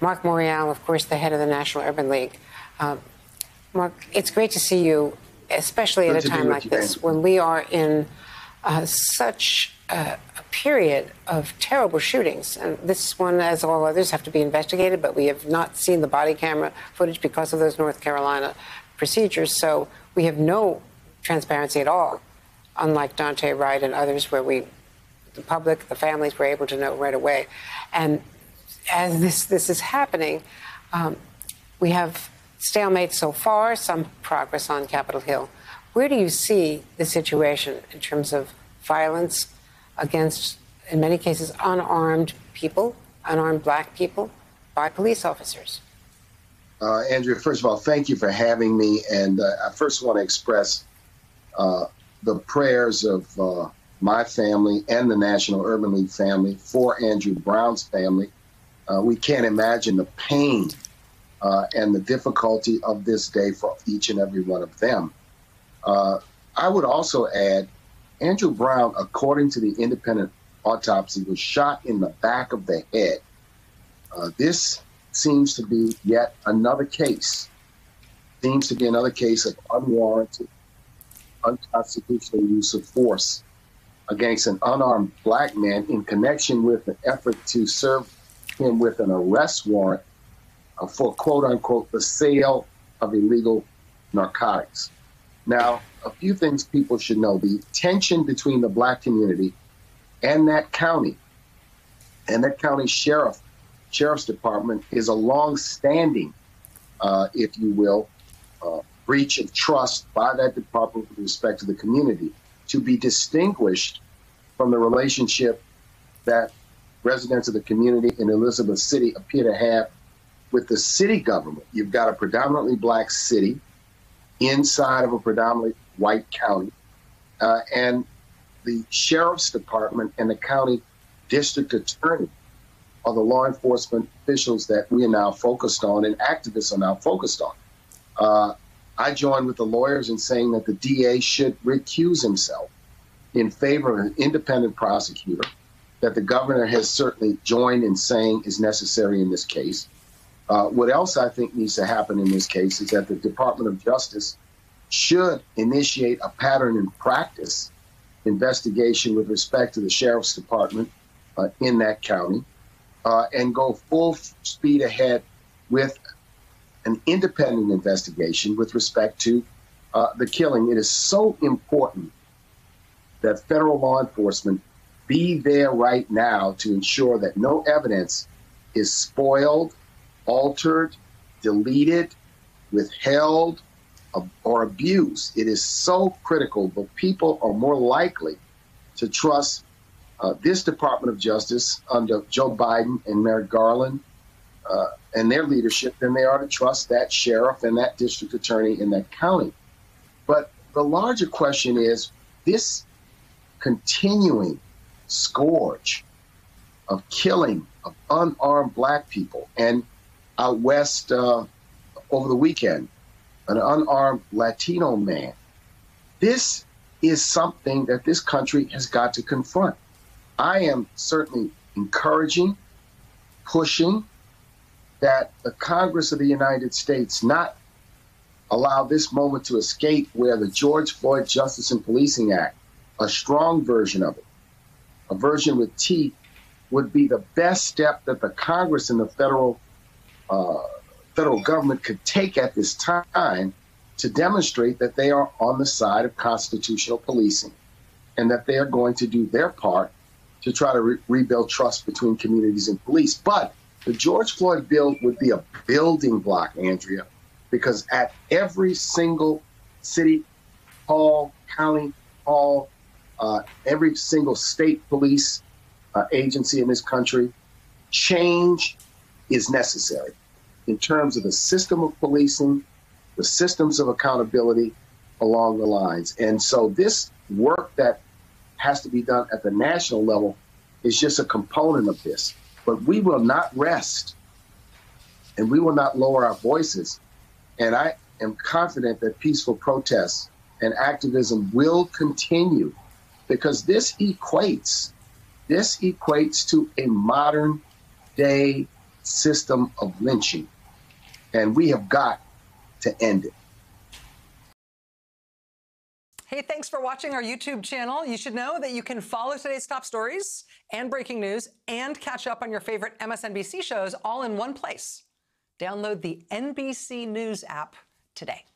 Marc Morial, of course, the head of the National Urban League. Marc, it's great to see you, especially at a time like this, when we are in such a period of terrible shootings. And this one, as all others, have to be investigated, but we have not seen the body camera footage because of those North Carolina procedures. So we have no transparency at all, unlike Dante Wright and others, where we, the public, the families, were able to know right away. And as this is happening, we have stalemate so far, some progress on Capitol Hill. Where do you see the situation in terms of violence against, in many cases, unarmed people, unarmed black people, by police officers? Andrea, first of all, thank you for having me. And I first want to express the prayers of my family and the National Urban League family for Andrew Brown's family. We can't imagine the pain and the difficulty of this day for each and every one of them. I would also add, Andrew Brown, according to the independent autopsy, was shot in the back of the head. This seems to be yet another case. Seems to be another case of unwarranted, unconstitutional use of force against an unarmed black man in connection with an effort to serve him with an arrest warrant for, quote unquote, the sale of illegal narcotics. Now, a few things people should know. The tension between the black community and that county sheriff's department is a long-standing, if you will, breach of trust by that department with respect to the community, to be distinguished from the relationship that residents of the community in Elizabeth City appear to have with the city government. You've got a predominantly black city inside of a predominantly white county, and the sheriff's department and the county district attorney are the law enforcement officials that we are now focused on, and activists are now focused on. I joined with the lawyers in saying that the DA should recuse himself in favor of an independent prosecutor, that the governor has certainly joined in saying is necessary in this case. What else I think needs to happen in this case is that the Department of Justice should initiate a pattern and practice investigation with respect to the sheriff's department in that county, and go full speed ahead with an independent investigation with respect to the killing. It is so important that federal law enforcement be there right now to ensure that no evidence is spoiled, altered, deleted, withheld, or abused. It is so critical, but people are more likely to trust this Department of Justice under Joe Biden and Merrick Garland and their leadership than they are to trust that sheriff and that district attorney in that county. But the larger question is this continuing scourge of killing of unarmed black people. And out west over the weekend, an unarmed Latino man. This is something that this country has got to confront. I am certainly encouraging, pushing that the Congress of the United States not allow this moment to escape, where the George Floyd Justice and Policing Act, a strong version of it, a version with teeth, would be the best step that the Congress and the federal government could take at this time to demonstrate that they are on the side of constitutional policing and that they are going to do their part to try to rebuild trust between communities and police. But the George Floyd bill would be a building block, Andrea, because at every single city hall, county hall, every single state police agency in this country, change is necessary in terms of the system of policing, the systems of accountability along the lines. And so this work that has to be done at the national level is just a component of this. But we will not rest, and we will not lower our voices. And I am confident that peaceful protests and activism will continue, because this equates to a modern day system of lynching, and we have got to end it. Hey, thanks for watching our YouTube channel. You should know that you can follow today's top stories and breaking news and catch up on your favorite MSNBC shows all in one place. Download the NBC News app today.